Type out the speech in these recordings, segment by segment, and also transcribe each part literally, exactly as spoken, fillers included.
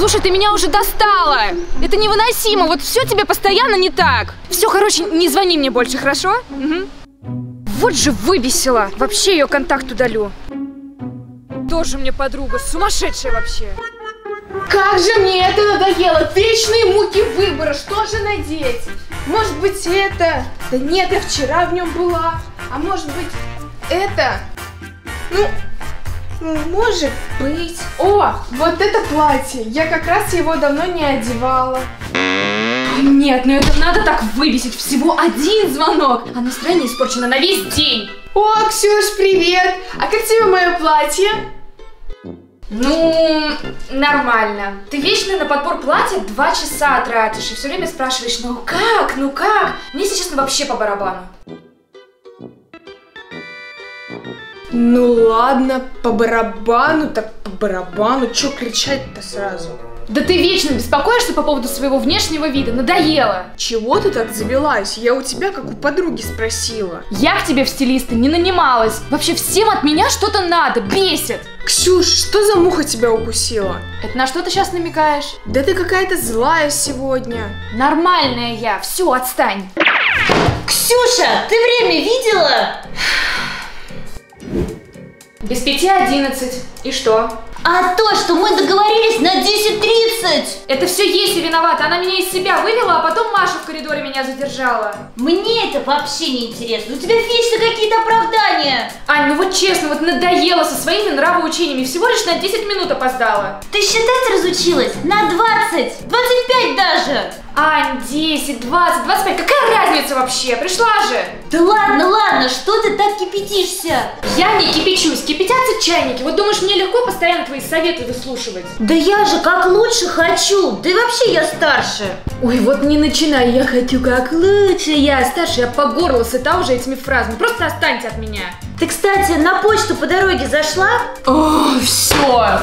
Слушай, ты меня уже достала. Это невыносимо. Вот все тебе постоянно не так. Все, короче, не звони мне больше, хорошо? Угу. Вот же выбесила. Вообще ее контакт удалю. Тоже мне подруга. Сумасшедшая вообще. Как же мне это надоело. Вечные муки выбора. Что же надеть? Может быть, это... Да нет, я вчера в нем была. А может быть, это... Ну... Может быть. О, вот это платье. Я как раз его давно не одевала. Нет, ну это надо так выбесить. Всего один звонок. А настроение испорчено на весь день. О, Ксюш, привет. А как тебе мое платье? Ну, нормально. Ты вечно на подбор платья два часа тратишь. И все время спрашиваешь, ну как, ну как? Мне, если честно, вообще по барабану. Ну ладно, по барабану, так по барабану, чё кричать-то сразу? Да ты вечно беспокоишься по поводу своего внешнего вида, надоело! Чего ты так завелась? Я у тебя как у подруги спросила. Я к тебе в стилисты не нанималась, вообще всем от меня что-то надо, бесит! Ксюш, что за муха тебя укусила? Это на что ты сейчас намекаешь? Да ты какая-то злая сегодня. Нормальная я, все, отстань! Ксюша, ты время видела? Без пяти одиннадцать. И что? А то, что мы договорились на десять тридцать. Это все Еси виновата. Она меня из себя вывела, а потом Маша в коридоре меня задержала. Мне это вообще не интересно. У тебя вечно какие-то оправдания. Ань, ну вот честно, вот надоело со своими нравоучениями. Всего лишь на десять минут опоздала. Ты считать разучилась? На двадцать. двадцать пять даже. Ань, десять, двадцать, двадцать пять. Какая разница вообще? Пришла же. Да ладно, ладно, что ты так кипятишься? Я не кипячусь. Кипятятся чайники. Вот думаешь, мне легко постоянно твои советы выслушивать? Да я же как лучше хочу. Да и вообще я старше. Ой, вот не начинай. Я хочу как лучше. Я старше. Я по горло сыта уже этими фразами. Просто останьте от меня. Ты, кстати, на почту по дороге зашла? О, все.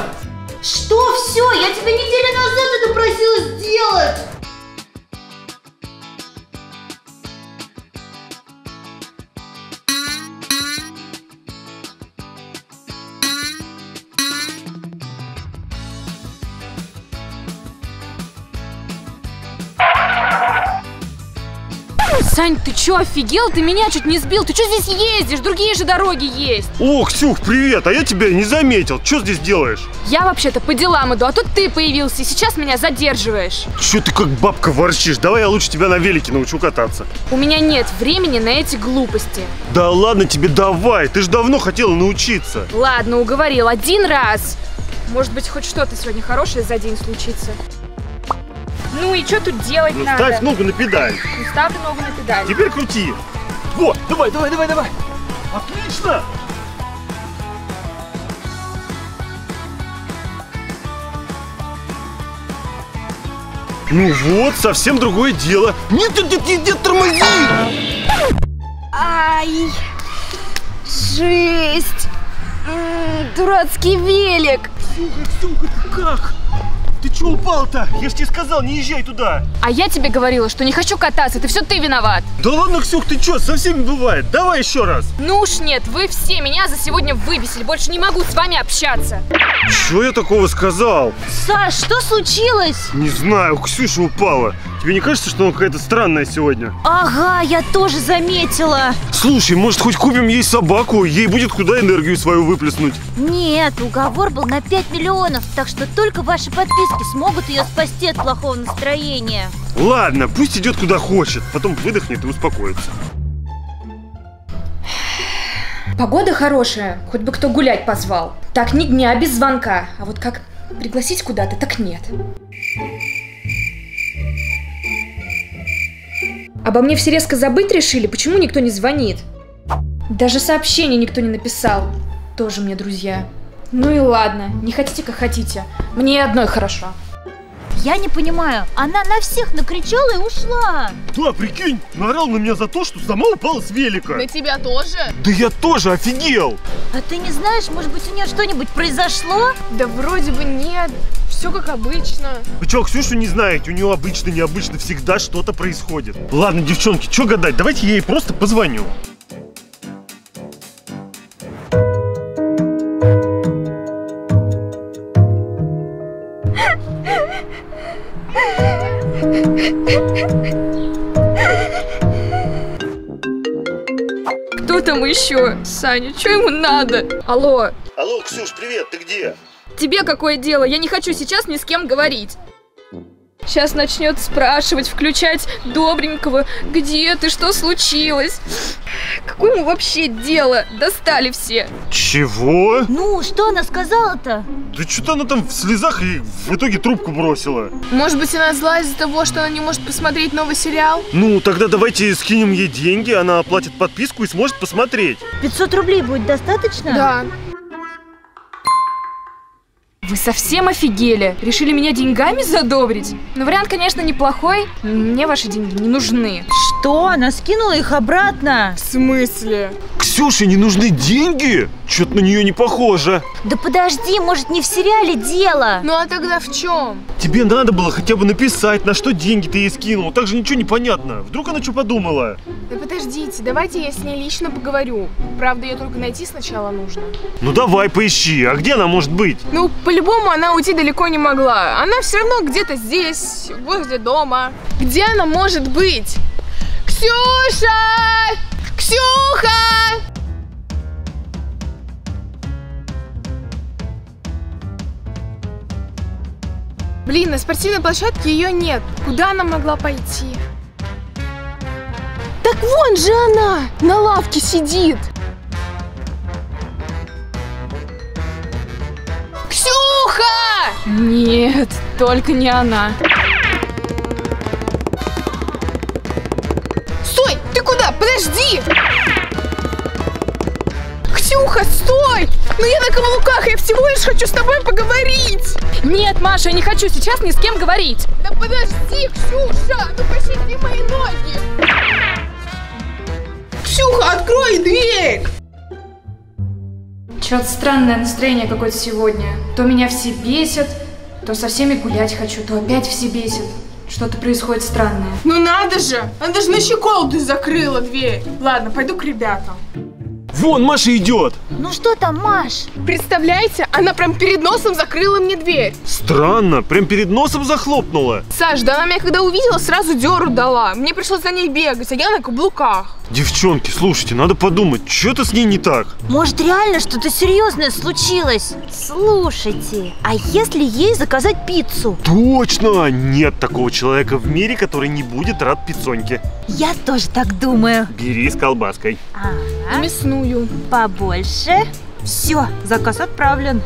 Что все? Я тебя неделю назад это просила сделать. Сань, ты чё, офигел? Ты меня чуть не сбил. Ты чё здесь ездишь? Другие же дороги есть. О, Ксюх, привет. А я тебя не заметил. Чё здесь делаешь? Я вообще-то по делам иду, а тут ты появился. И сейчас меня задерживаешь. Чё ты как бабка ворчишь? Давай я лучше тебя на велике научу кататься. У меня нет времени на эти глупости. Да ладно тебе, давай. Ты же давно хотела научиться. Ладно, уговорил. Один раз. Может быть, хоть что-то сегодня хорошее за день случится. Ну и что тут делать ну, надо? Ставь ногу на педаль. Ну, ставь ногу на педаль. Теперь крути. Вот, давай, давай, давай, давай. Отлично. Ну вот, совсем другое дело. Нет, нет, нет, нет, нет, тормози. Ай, жесть. М-м, дурацкий велик. Ксюха, Ксюха, как? Ты чего упал-то? Я же тебе сказал, не езжай туда. А я тебе говорила, что не хочу кататься, это все ты виноват. Да ладно, Ксюх, ты чё, со всеми бывает. Давай еще раз. Ну уж нет, вы все меня за сегодня выбесили. Больше не могу с вами общаться. Чё я такого сказал? Саш, что случилось? Не знаю, Ксюша упала. Тебе не кажется, что она какая-то странная сегодня? Ага, я тоже заметила. Слушай, может хоть купим ей собаку? Ей будет куда энергию свою выплеснуть. Нет, уговор был на пять миллионов, так что только ваши подписки смогут ее спасти от плохого настроения. Ладно, пусть идет куда хочет. Потом выдохнет и успокоится. Погода хорошая, хоть бы кто гулять позвал. Так ни дня без звонка. А вот как пригласить куда-то, так нет. Обо мне все резко забыть решили? Почему никто не звонит? Даже сообщений никто не написал. Тоже мне друзья. Ну и ладно, не хотите, как хотите. Мне одной хорошо. Я не понимаю, она на всех накричала и ушла. Да, прикинь, наорал на меня за то, что сама упала с велика. На тебя тоже? Да я тоже офигел. А ты не знаешь, может быть, у нее что-нибудь произошло? Да вроде бы нет, все как обычно. Вы что, Ксюшу не знаете? У нее обычно, необычно, всегда что-то происходит. Ладно, девчонки, что гадать, давайте я ей просто позвоню. Кто там еще? Саня, что ему надо? Алло. Алло, Ксюш, привет, ты где? Тебе какое дело? Я не хочу сейчас ни с кем говорить. Сейчас начнет спрашивать, включать добренького. Где ты? Что случилось? Какое ему вообще дело? Достали все. Чего? Ну, что она сказала-то? Да что-то она там в слезах и в итоге трубку бросила. Может быть, она зла из-за того, что она не может посмотреть новый сериал? Ну, тогда давайте скинем ей деньги, она оплатит подписку и сможет посмотреть. пятьсот рублей будет достаточно? Да. Вы совсем офигели? Решили меня деньгами задобрить? Но вариант, конечно, неплохой. Мне ваши деньги не нужны. Что? Она скинула их обратно? В смысле? Ксюше не нужны деньги? Чё-то на нее не похоже. Да подожди, может, не в сериале дело? Ну а тогда в чем? Тебе надо было хотя бы написать, на что деньги ты ей скинула. Так же ничего не понятно. Вдруг она что подумала? Да подождите, давайте я с ней лично поговорю. Правда, ее только найти сначала нужно. Ну давай, поищи. А где она может быть? Ну, по По-любому она уйти далеко не могла. Она все равно где-то здесь, возле дома. Где она может быть? Ксюша! Ксюха! Блин, на спортивной площадке ее нет. Куда она могла пойти? Так вон же она! На лавке сидит! Нет, только не она. Стой, ты куда? Подожди! Ксюха, стой! Ну я на каблуках, я всего лишь хочу с тобой поговорить. Нет, Маша, я не хочу сейчас ни с кем говорить. Да подожди, Ксюша, ну пощади мои ноги. Ксюха, открой дверь! Что-то странное настроение какое-то сегодня. То меня все бесит, то со всеми гулять хочу, то опять все бесит. Что-то происходит странное. Ну надо же! Она даже на щеколду закрыла дверь. Ладно, пойду к ребятам. Вон, Маша идет! Ну что там, Маш? Представляете, она прям перед носом закрыла мне дверь. Странно, прям перед носом захлопнула. Саш, да она меня когда увидела, сразу дёру дала. Мне пришлось за ней бегать, а я на каблуках. Девчонки, слушайте, надо подумать, что-то с ней не так. Может, реально что-то серьезное случилось? Слушайте, а если ей заказать пиццу? Точно! Нет такого человека в мире, который не будет рад пиццоньке. Я тоже так думаю. Бери с колбаской. Ага. И мясную. Побольше. Все, заказ отправлен.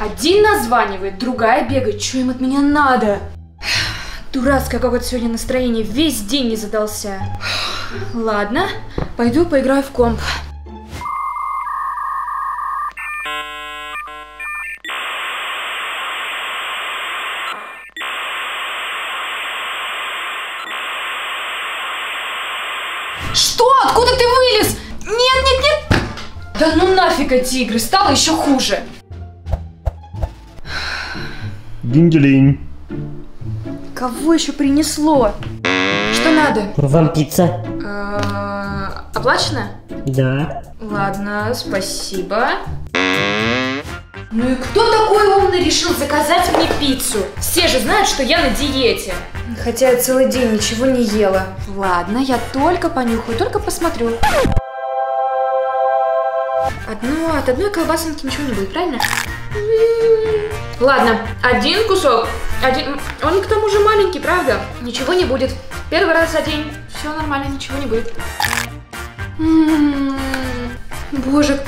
Один названивает, другая бегает. Что им от меня надо? Дурацкое какое-то сегодня настроение. Весь день не задался. Ладно, пойду поиграю в комп. Что? Откуда ты вылез? Нет, нет, нет! Да ну нафиг эти игры, стало еще хуже. Динделинь. Кого еще принесло? Что надо? Вам пицца. А, оплачено? Да. Ладно, спасибо. Ну и кто такой умный решил заказать мне пиццу? Все же знают, что я на диете. Хотя я целый день ничего не ела. Ладно, я только понюхаю, только посмотрю. Одно, от одной колбасинки ничего не будет, правильно? Ладно, один кусок. Один... Он к тому же маленький, правда? Ничего не будет. Первый раз за день. Все нормально, ничего не будет. М-м-м. Боже,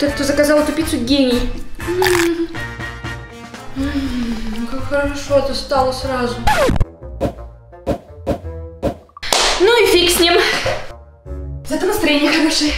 тот, кто заказал эту пиццу, гений. М-м-м. М-м, как хорошо-то стало сразу. Ну и фиг с ним. Зато настроение хорошее.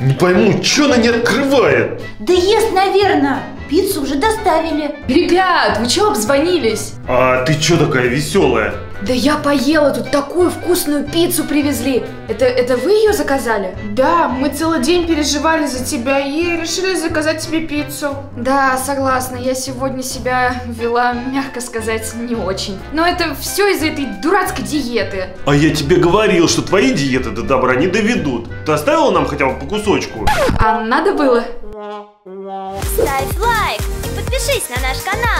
Не пойму, что она не открывает? Да ест, наверное. Пиццу уже доставили. Ребят, вы чего обзвонились? А ты чё такая веселая? Да я поела, тут такую вкусную пиццу привезли. Это, это вы ее заказали? Да, мы целый день переживали за тебя и решили заказать тебе пиццу. Да, согласна, я сегодня себя вела, мягко сказать, не очень. Но это все из-за этой дурацкой диеты. А я тебе говорил, что твои диеты до добра не доведут. Ты оставила нам хотя бы по кусочку? А надо было? Ставь лайк и подпишись на наш канал.